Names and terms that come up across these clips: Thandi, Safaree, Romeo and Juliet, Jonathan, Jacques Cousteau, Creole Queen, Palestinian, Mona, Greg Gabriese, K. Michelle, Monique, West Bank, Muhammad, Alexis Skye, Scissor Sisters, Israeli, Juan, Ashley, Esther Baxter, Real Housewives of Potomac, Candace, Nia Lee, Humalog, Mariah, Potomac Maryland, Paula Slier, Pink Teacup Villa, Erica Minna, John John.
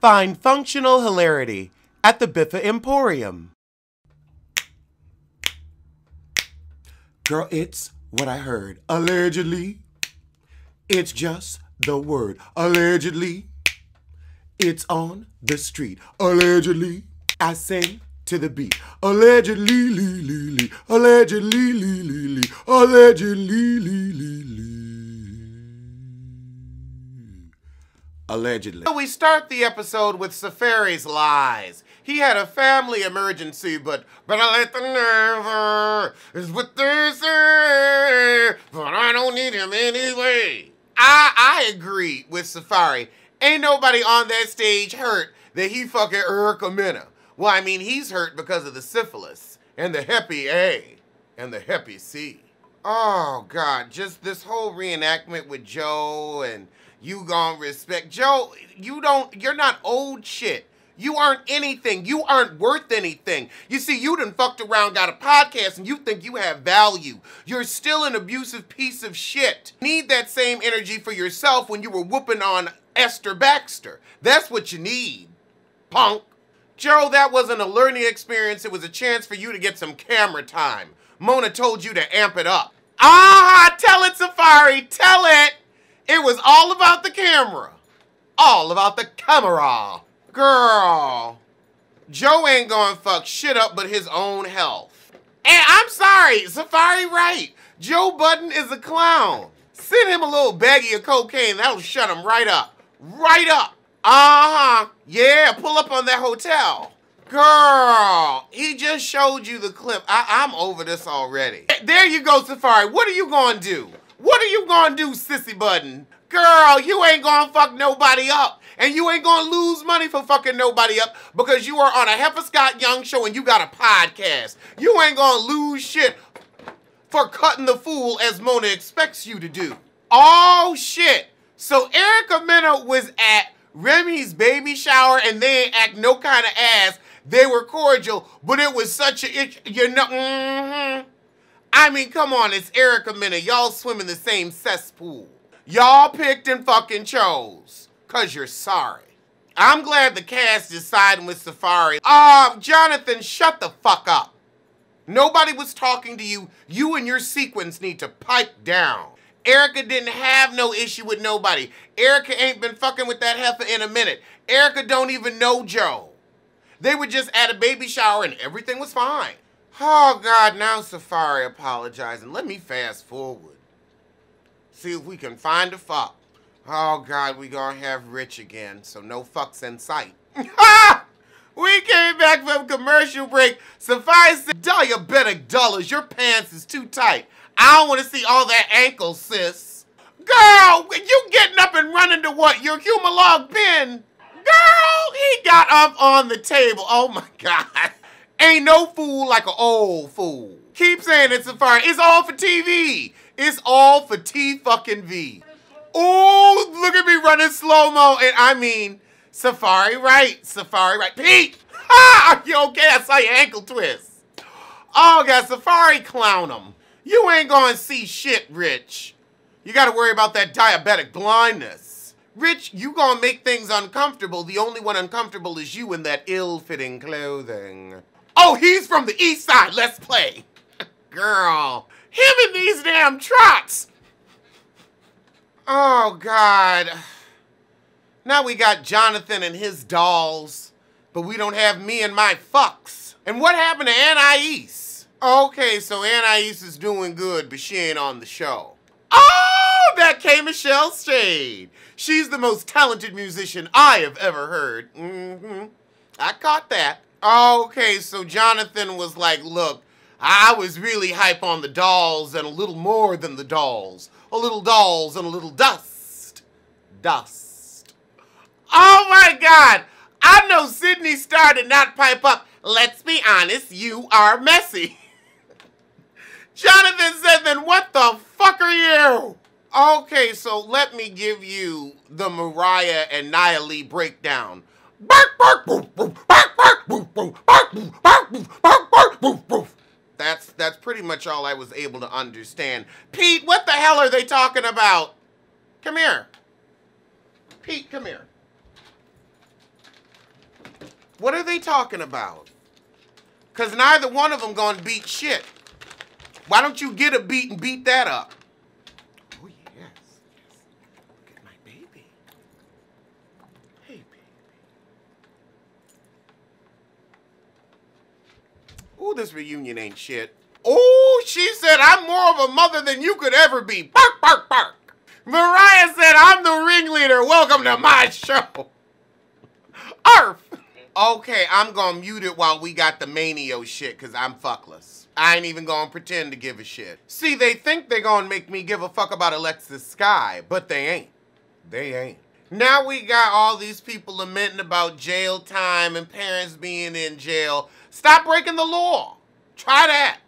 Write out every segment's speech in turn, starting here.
Find functional hilarity at the Biffa Emporium. Girl, it's what I heard. Allegedly. It's just the word. Allegedly. It's on the street. Allegedly. I sing to the beat. Allegedly, lee, lee, lee. Allegedly, lee, lee, lee. Allegedly, lee, lee, lee. Allegedly. So we start the episode with Safaree's lies. He had a family emergency, but I let the nerve is what they say, but I don't need him anyway. I agree with Safaree. Ain't nobody on that stage hurt that he fucking Erica Minna. Well, I mean, he's hurt because of the syphilis and the Hepi A and the Hepi C. Oh, God, just this whole reenactment with Joe and you gon' respect. Joe, you're not old shit. You aren't anything. You aren't worth anything. You see, you done fucked around, got a podcast, and you think you have value. You're still an abusive piece of shit. Need that same energy for yourself when you were whooping on Esther Baxter. That's what you need, punk. Joe, that wasn't a learning experience. It was a chance for you to get some camera time. Mona told you to amp it up. Ah, tell it, Safaree, tell it. It was all about the camera. All about the camera. Girl, Joe ain't gonna fuck shit up but his own health. And I'm sorry, Safaree right. Joe Budden is a clown. Send him a little baggie of cocaine. That'll shut him right up. Right up. Uh-huh. Yeah, pull up on that hotel. Girl, he just showed you the clip. I'm over this already. There you go, Safaree. What are you gonna do? What are you gonna do, Sissy Budden? Girl, you ain't gonna fuck nobody up. And you ain't gonna lose money for fucking nobody up because you are on a Heifer Scott Young show and you got a podcast. You ain't gonna lose shit for cutting the fool as Mona expects you to do. Oh shit. So Erica Minna was at Remy's baby shower and they ain't act no kind of ass. They were cordial, but it was such a itch, you know, I mean, come on, it's Erica Minna. Y'all swim in the same cesspool. Y'all picked and fucking chose. Cause you're sorry. I'm glad the cast is siding with Safaree. Jonathan, shut the fuck up. Nobody was talking to you. You and your sequence need to pipe down. Erica didn't have no issue with nobody. Erica ain't been fucking with that heifer in a minute. Erica don't even know Joe. They were just at a baby shower and everything was fine. Oh God, now Safaree apologizing. Let me fast forward. See if we can find a fuck. Oh, God, we gonna have Rich again, so no fucks in sight. We came back from commercial break. Safaree said, diabetic dollars, your pants is too tight. I don't want to see all that ankle, sis. Girl, you getting up and running to what? Your humalog pin? Girl, he got up on the table. Oh, my God. Ain't no fool like an old fool. Keep saying it, Safaree. It's all for TV. It's all for T-fucking-V. Oh, look at me running slow-mo. And I mean, Safaree right. Safaree right. Pete! Ha! You okay? I saw your ankle twist. Oh, God, Safaree clown him. You ain't gonna see shit, Rich. You gotta worry about that diabetic blindness. Rich, you gonna make things uncomfortable. The only one uncomfortable is you in that ill-fitting clothing. Oh, he's from the east side. Let's play. Girl, him and these damn trots. Oh, God. Now we got Jonathan and his dolls, but we don't have me and my fucks. And what happened to Anais? Okay, so Anais is doing good, but she ain't on the show. Oh, that K. Michelle shade. She's the most talented musician I have ever heard. Mm-hmm. I caught that. Okay, so Jonathan was like, look, I was really hype on the dolls and a little more than the dolls. A little dolls and a little dust. Dust. Oh my God. I know Sydney Star did not pipe up. Let's be honest, you are messy. Jonathan said, then what the fuck are you? Okay, so let me give you the Mariah and Nia Lee breakdown. That's pretty much all I was able to understand. Pete, what the hell are they talking about? Come here. Pete, come here. What are they talking about? Because neither one of them going to beat shit. Why don't you get a beat and beat that up? Oh, yes. Look at my baby. Hey, baby. Ooh, this reunion ain't shit. Ooh, she said, I'm more of a mother than you could ever be. Bark, bark, bark. Mariah said, I'm the ringleader. Welcome to my show. Arf. Okay, I'm gonna mute it while we got the manio shit, cause I'm fuckless. I ain't even gonna pretend to give a shit. See, they think they gonna make me give a fuck about Alexis Skye, but they ain't. They ain't. Now we got all these people lamenting about jail time and parents being in jail. Stop breaking the law. Try that.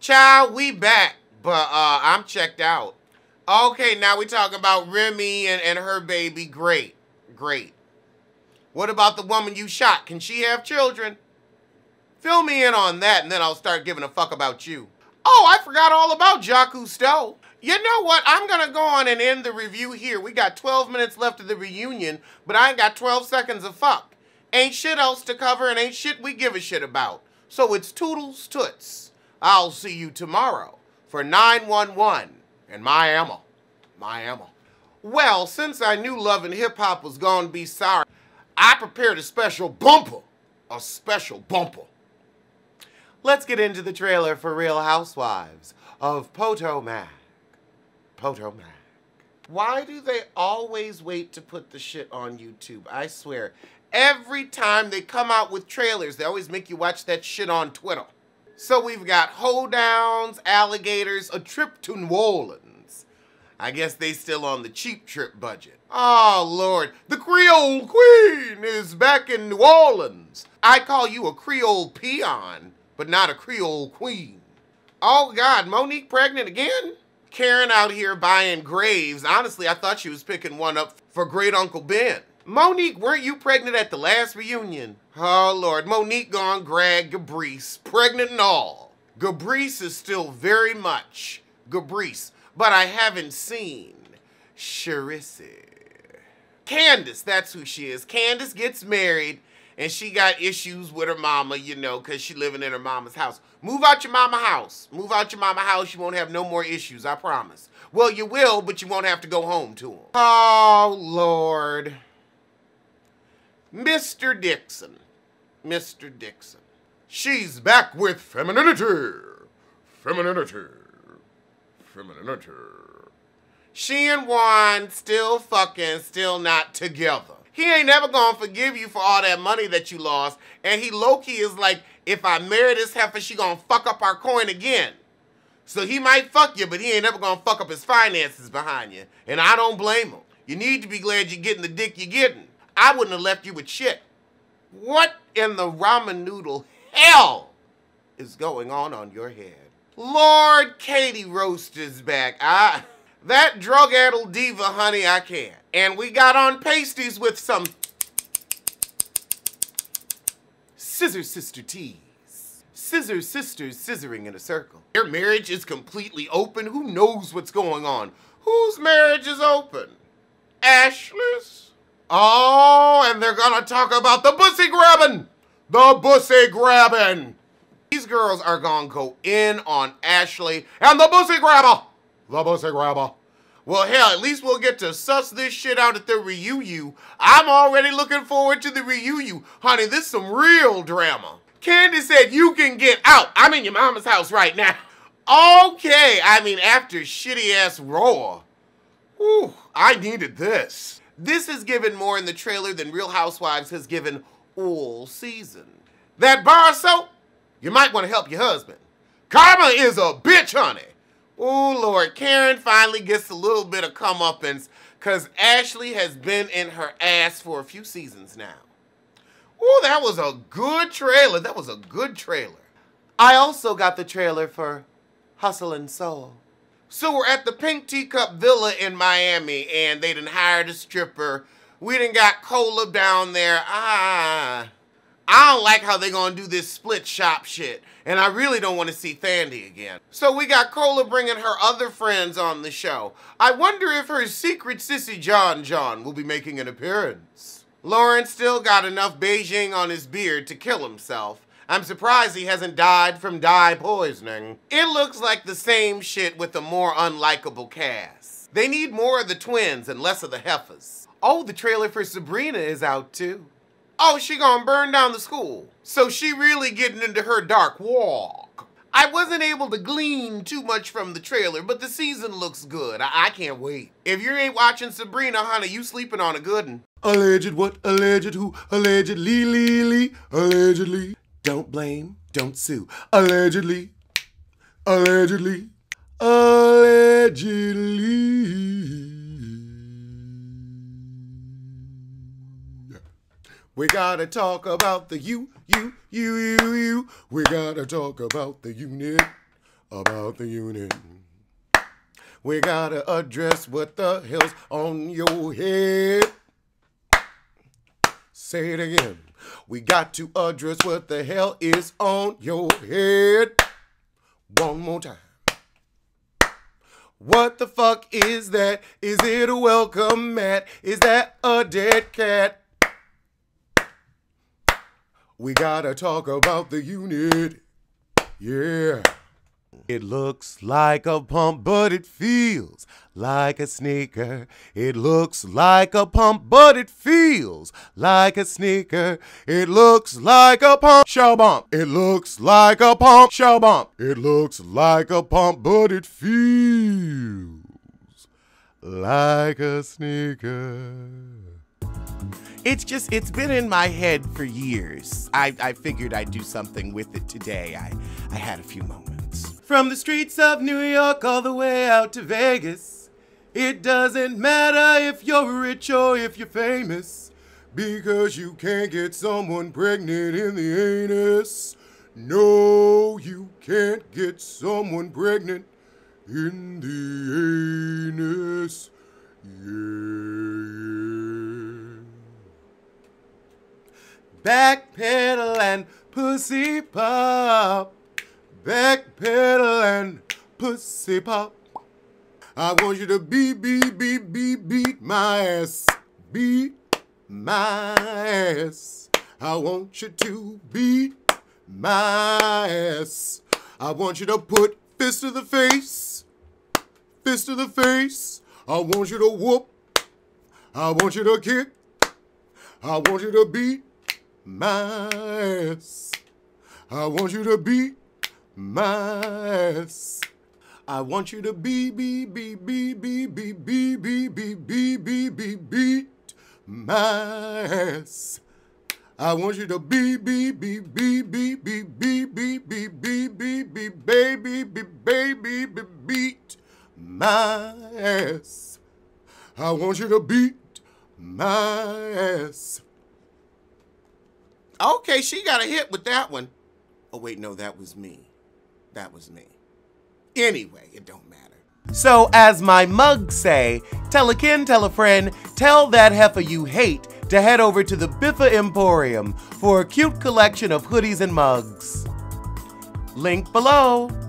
Child, we back, but I'm checked out. Okay, now we talking about Remy and her baby. Great, great. What about the woman you shot? Can she have children? Fill me in on that, and then I'll start giving a fuck about you. Oh, I forgot all about Jacques Cousteau. You know what? I'm going to go on and end the review here. We got 12 minutes left of the reunion, but I ain't got 12 seconds of fuck. Ain't shit else to cover, and ain't shit we give a shit about. So it's toodles toots. I'll see you tomorrow for 911 and my ammo. My ammo. Well, since I knew Love and Hip Hop was going to be sorry, I prepared a special bumper, a special bumper. Let's get into the trailer for Real Housewives of Potomac. Potomac. Why do they always wait to put the shit on YouTube? I swear, every time they come out with trailers, they always make you watch that shit on Twitter. So we've got hoedowns, alligators, a trip to New Orleans. I guess they still on the cheap trip budget. Oh, Lord, the Creole Queen is back in New Orleans. I call you a Creole peon, but not a Creole Queen. Oh, God, Monique pregnant again? Karen out here buying graves. Honestly, I thought she was picking one up for Great Uncle Ben. Monique, weren't you pregnant at the last reunion? Oh, Lord, Monique gone Greg Gabriese, pregnant and all. Gabriese is still very much Gabriese, but I haven't seen Charisse. Candace, that's who she is. Candace gets married, and she got issues with her mama, you know, because she living in her mama's house. Move out your mama house. Move out your mama house. You won't have no more issues, I promise. Well, you will, but you won't have to go home to them. Oh, Lord. Mr. Dixon. Mr. Dixon. She's back with femininity. Femininity. Femininity. She and Juan still fucking, still not together. He ain't never gonna forgive you for all that money that you lost. And he low-key is like, if I marry this heifer, she gonna fuck up our coin again. So he might fuck you, but he ain't never gonna fuck up his finances behind you. And I don't blame him. You need to be glad you're getting the dick you're getting. I wouldn't have left you with shit. What in the ramen noodle hell is going on your head? Lord, Katie Roast is back. That drug-addled diva, honey, I can't. And we got on pasties with some Scissor Sister teas. Scissor Sisters scissoring in a circle. Their marriage is completely open. Who knows what's going on? Whose marriage is open? Ashley's? Oh, and they're gonna talk about the pussy grabbing. The pussy grabbing. These girls are gonna go in on Ashley and the pussy grabber. The pussy grabber. Well, hell, at least we'll get to suss this shit out at the reunion. I'm already looking forward to the reunion. Honey, this is some real drama. Candace said, you can get out. I'm in your mama's house right now. Okay, I mean, after shitty-ass roar. Whew, I needed this. This has given more in the trailer than Real Housewives has given all season. That bar soap, you might want to help your husband. Karma is a bitch, honey. Oh, Lord, Karen finally gets a little bit of comeuppance because Ashley has been in her ass for a few seasons now. Oh, that was a good trailer. That was a good trailer. I also got the trailer for Hustle and Soul. So we're at the Pink Teacup Villa in Miami, and they done hired a stripper. We done got Kola down there. I don't like how they're going to do this split shop shit. And I really don't want to see Thandi again. So we got Kola bringing her other friends on the show. I wonder if her secret sissy John John will be making an appearance. Lauren still got enough Beijing on his beard to kill himself. I'm surprised he hasn't died from dye poisoning. It looks like the same shit with a more unlikable cast. They need more of the twins and less of the heifers. Oh, the trailer for Sabrina is out too. Oh, she gonna burn down the school. So she really getting into her dark walk. I wasn't able to glean too much from the trailer, but the season looks good. I can't wait. If you ain't watching Sabrina, honey, you sleeping on a good one. Alleged what, alleged who, allegedly, allegedly. Don't blame, don't sue. Allegedly, allegedly, allegedly. We gotta talk about the you. We gotta talk about the unit, We gotta address what the hell's on your head. Say it again. We got to address what the hell is on your head. One more time. What the fuck is that? Is it a welcome mat? Is that a dead cat? We gotta talk about the unit, yeah. It looks like a pump, but it feels like a sneaker. It looks like a pump, but it feels like a sneaker. It looks like a pump, show bump. It looks like a pump, show bump. It looks like a pump, but it feels like a sneaker. It's just, it's been in my head for years. I figured I'd do something with it today. I had a few moments. From the streets of New York all the way out to Vegas, it doesn't matter if you're rich or if you're famous, because you can't get someone pregnant in the anus. No, you can't get someone pregnant in the anus. Yeah. Backpedal and pussy pop. Backpedal and pussy pop. I want you to beat my ass. Beat my ass. I want you to beat my ass. I want you to put fist to the face. Fist to the face. I want you to whoop. I want you to kick. I want you to beat my ass. I want you to beat my ass. I want you to beat my ass. I want you to beat my ass. I want you to beat my ass. Okay, she got a hit with that one. Oh, wait, no, that was me. That was me. Anyway, it don't matter. So as my mugs say, tell a kin, tell a friend, tell that heifer you hate to head over to the Biffa Emporium for a cute collection of hoodies and mugs. Link below.